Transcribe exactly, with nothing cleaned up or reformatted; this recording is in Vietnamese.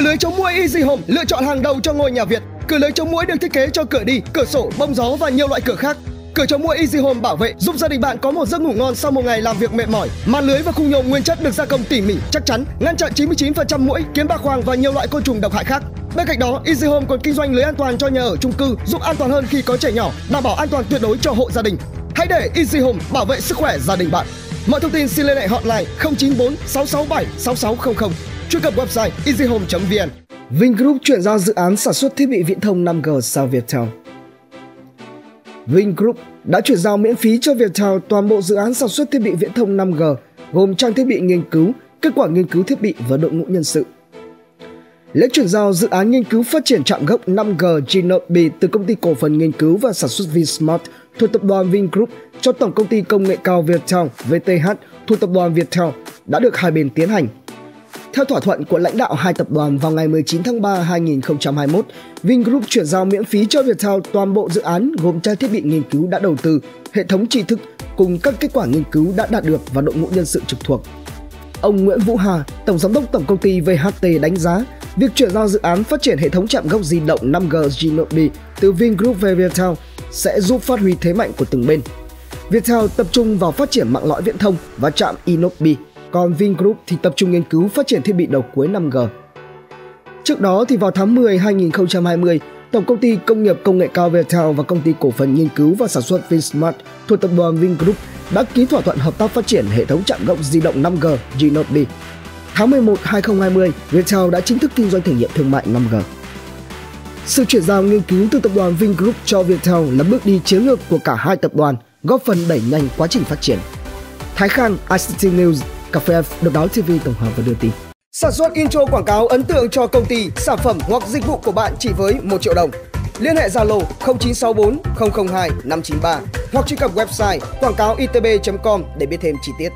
Cửa lưới chống muỗi Easy Home lựa chọn hàng đầu cho ngôi nhà Việt. Cửa lưới chống muỗi được thiết kế cho cửa đi, cửa sổ, bông gió và nhiều loại cửa khác. Cửa chống muỗi Easy Home bảo vệ giúp gia đình bạn có một giấc ngủ ngon sau một ngày làm việc mệt mỏi. Màn lưới và khung nhôm nguyên chất được gia công tỉ mỉ, chắc chắn, ngăn chặn chín mươi chín phần trăm muỗi, kiến bạc hoàng và nhiều loại côn trùng độc hại khác. Bên cạnh đó, Easy Home còn kinh doanh lưới an toàn cho nhà ở chung cư, giúp an toàn hơn khi có trẻ nhỏ, đảm bảo an toàn tuyệt đối cho hộ gia đình. Hãy để Easy Home bảo vệ sức khỏe gia đình bạn. Mọi thông tin xin liên hệ hotline không chín bốn sáu sáu bảy sáu sáu không không, truy cập website easyhome chấm vn. Vingroup chuyển giao dự án sản xuất thiết bị viễn thông năm G sang Viettel. Vingroup đã chuyển giao miễn phí cho Viettel toàn bộ dự án sản xuất thiết bị viễn thông năm G, gồm trang thiết bị nghiên cứu, kết quả nghiên cứu thiết bị và đội ngũ nhân sự. Lễ chuyển giao dự án nghiên cứu phát triển trạm gốc năm G gNodeB từ công ty cổ phần nghiên cứu và sản xuất VinSmart thuộc tập đoàn Vingroup cho Tổng công ty công nghệ cao Viettel vê tê hát thuộc tập đoàn Viettel đã được hai bên tiến hành. Theo thỏa thuận của lãnh đạo hai tập đoàn vào ngày mười chín tháng ba năm hai nghìn không trăm hai mươi mốt, Vingroup chuyển giao miễn phí cho Viettel toàn bộ dự án gồm trang thiết bị nghiên cứu đã đầu tư, hệ thống tri thức cùng các kết quả nghiên cứu đã đạt được và đội ngũ nhân sự trực thuộc. Ông Nguyễn Vũ Hà, Tổng Giám đốc Tổng Công ty vê hát tê đánh giá việc chuyển giao dự án phát triển hệ thống trạm gốc di động năm G gNodeB từ Vingroup về Viettel sẽ giúp phát huy thế mạnh của từng bên. Viettel tập trung vào phát triển mạng lõi viễn thông và trạm gNodeB, còn Vingroup thì tập trung nghiên cứu phát triển thiết bị đầu cuối năm G. Trước đó thì vào tháng mười hai nghìn không trăm hai mươi, Tổng Công ty Công nghiệp Công nghệ cao Viettel và Công ty Cổ phần Nghiên cứu và Sản xuất VinSmart thuộc tập đoàn Vingroup đã ký thỏa thuận hợp tác phát triển hệ thống trạm gốc di động năm G gNodeB. Tháng mười một năm hai nghìn không trăm hai mươi, Viettel đã chính thức kinh doanh thử nghiệm thương mại năm G. Sự chuyển giao nghiên cứu từ tập đoàn Vingroup cho Viettel là bước đi chiến lược của cả hai tập đoàn, góp phần đẩy nhanh quá trình phát triển. Thái Khang, i xê tê News, Cafe F Độc đáo ti vi tổng hợp và đưa tin. Sản xuất intro quảng cáo ấn tượng cho công ty, sản phẩm hoặc dịch vụ của bạn chỉ với một triệu đồng. Liên hệ Zalo không chín sáu bốn không không hai năm chín ba hoặc truy cập website quảng cáo i tê bê chấm com để biết thêm chi tiết.